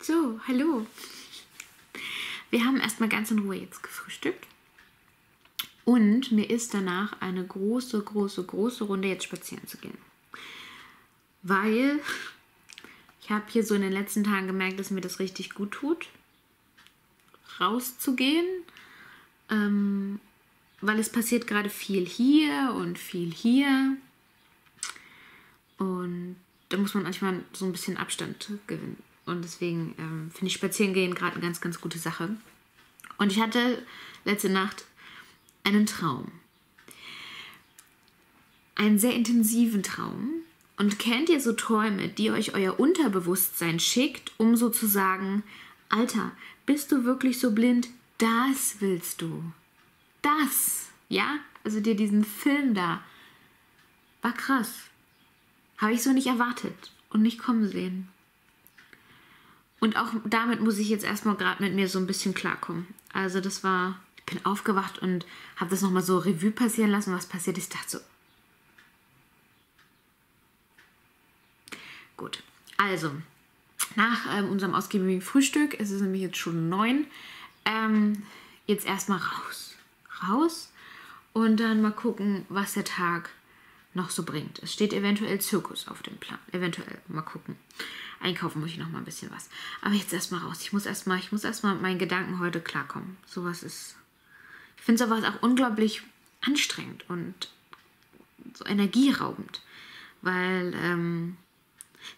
So, hallo. Wir haben erstmal ganz in Ruhe jetzt gefrühstückt. Und mir ist danach eine große, große, große Runde jetzt spazieren zu gehen. Weil ich habe hier so in den letzten Tagen gemerkt, dass mir das richtig gut tut, rauszugehen. Weil es passiert gerade viel hier. Und da muss man manchmal so ein bisschen Abstand gewinnen. Und deswegen finde ich Spazierengehen gerade eine ganz, ganz gute Sache. Und ich hatte letzte Nacht einen Traum. Einen sehr intensiven Traum. Und kennt ihr so Träume, die euch euer Unterbewusstsein schickt, um sozusagen, Alter, bist du wirklich so blind? Das willst du. Das, ja? Also dir diesen Film da. War krass. Habe ich so nicht erwartet und nicht kommen sehen. Und auch damit muss ich jetzt erstmal gerade mit mir so ein bisschen klarkommen. Also das war, ich bin aufgewacht und habe das nochmal so Revue passieren lassen, was passiert ist. Ich dachte so, gut, also nach unserem ausgiebigen Frühstück, es ist nämlich jetzt schon 9, jetzt erstmal raus und dann mal gucken, was der Tag noch so bringt. Es steht eventuell Zirkus auf dem Plan, eventuell, mal gucken. Einkaufen muss ich noch mal ein bisschen was. Aber jetzt erstmal raus. Ich muss erstmal mit meinen Gedanken heute klarkommen. Sowas ist, ich finde sowas auch unglaublich anstrengend und so energieraubend, weil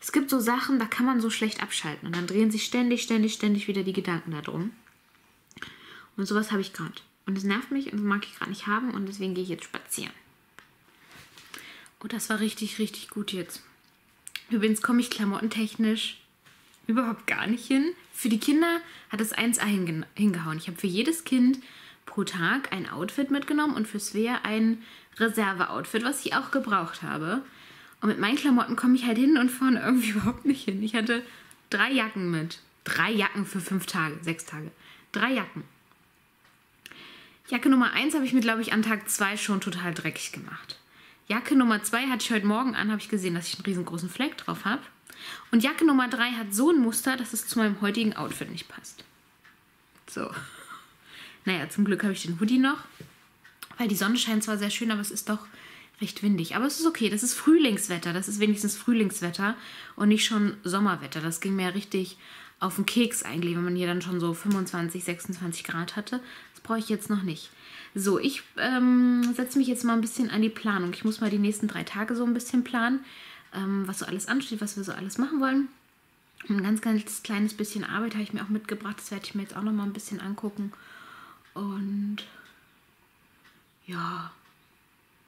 es gibt so Sachen, da kann man so schlecht abschalten und dann drehen sich ständig wieder die Gedanken da drum. Und sowas habe ich gerade. Und das nervt mich und das mag ich gerade nicht haben und deswegen gehe ich jetzt spazieren. Oh, das war richtig, richtig gut jetzt. Übrigens komme ich klamottentechnisch überhaupt gar nicht hin. Für die Kinder hat es 1A hingehauen. Ich habe für jedes Kind pro Tag ein Outfit mitgenommen und für Svea ein Reserve-Outfit, was ich auch gebraucht habe. Und mit meinen Klamotten komme ich halt hin und vorne irgendwie überhaupt nicht hin. Ich hatte 3 Jacken mit. 3 Jacken für 5 Tage, 6 Tage. 3 Jacken. Jacke Nummer 1 habe ich mir, glaube ich, an Tag 2 schon total dreckig gemacht. Jacke Nummer 2 hatte ich heute Morgen an, habe ich gesehen, dass ich einen riesengroßen Fleck drauf habe. Und Jacke Nummer 3 hat so ein Muster, dass es zu meinem heutigen Outfit nicht passt. So. Naja, zum Glück habe ich den Hoodie noch, weil die Sonne scheint zwar sehr schön, aber es ist doch recht windig. Aber es ist okay, das ist Frühlingswetter, das ist wenigstens Frühlingswetter und nicht schon Sommerwetter. Das ging mir ja richtig auf den Keks eigentlich, wenn man hier dann schon so 25, 26 Grad hatte. Das brauche ich jetzt noch nicht. So, ich setze mich jetzt mal ein bisschen an die Planung. Ich muss mal die nächsten 3 Tage so ein bisschen planen, was so alles ansteht, was wir so alles machen wollen. Ein ganz, ganz kleines bisschen Arbeit habe ich mir auch mitgebracht. Das werde ich mir jetzt auch noch mal ein bisschen angucken. Und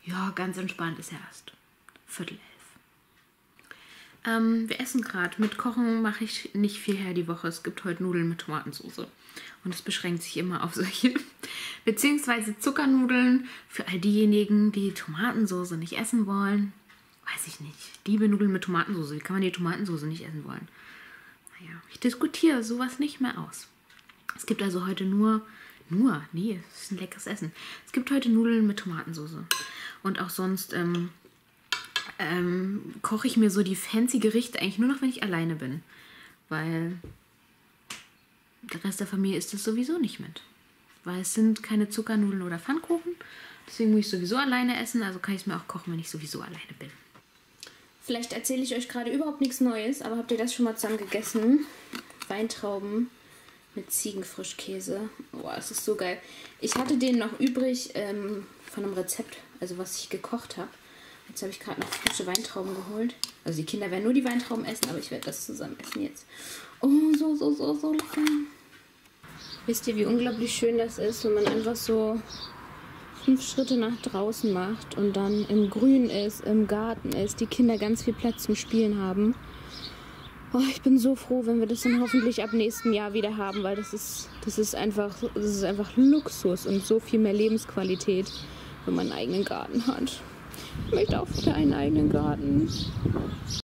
ja, ganz entspannt ist ja erst 10:45. Wir essen gerade. Mit Kochen mache ich nicht viel her die Woche. Es gibt heute Nudeln mit Tomatensauce. Und es beschränkt sich immer auf solche, beziehungsweise Zuckernudeln für all diejenigen, die Tomatensauce nicht essen wollen. Weiß ich nicht. Liebe Nudeln mit Tomatensauce. Wie kann man die Tomatensauce nicht essen wollen? Naja, ich diskutiere sowas nicht mehr aus. Es gibt also heute nee, es ist ein leckeres Essen. Es gibt heute Nudeln mit Tomatensauce. Und auch sonst koche ich mir so die fancy Gerichte eigentlich nur noch, wenn ich alleine bin. Weil der Rest der Familie isst das sowieso nicht mit. Weil es sind keine Zuckernudeln oder Pfannkuchen. Deswegen muss ich sowieso alleine essen. Also kann ich es mir auch kochen, wenn ich sowieso alleine bin. Vielleicht erzähle ich euch gerade überhaupt nichts Neues, aber habt ihr das schon mal zusammen gegessen? Weintrauben mit Ziegenfrischkäse. Boah, das ist so geil. Ich hatte den noch übrig von einem Rezept, also was ich gekocht habe. Jetzt habe ich gerade noch frische Weintrauben geholt. Also die Kinder werden nur die Weintrauben essen, aber ich werde das zusammen essen jetzt. Oh, so lecker. Wisst ihr, wie unglaublich schön das ist, wenn man einfach so 5 Schritte nach draußen macht und dann im Grün ist, im Garten ist, die Kinder ganz viel Platz zum Spielen haben. Oh, ich bin so froh, wenn wir das dann hoffentlich ab nächsten Jahr wieder haben, weil das ist einfach Luxus und so viel mehr Lebensqualität, wenn man einen eigenen Garten hat. Ich möchte auch wieder einen eigenen Garten.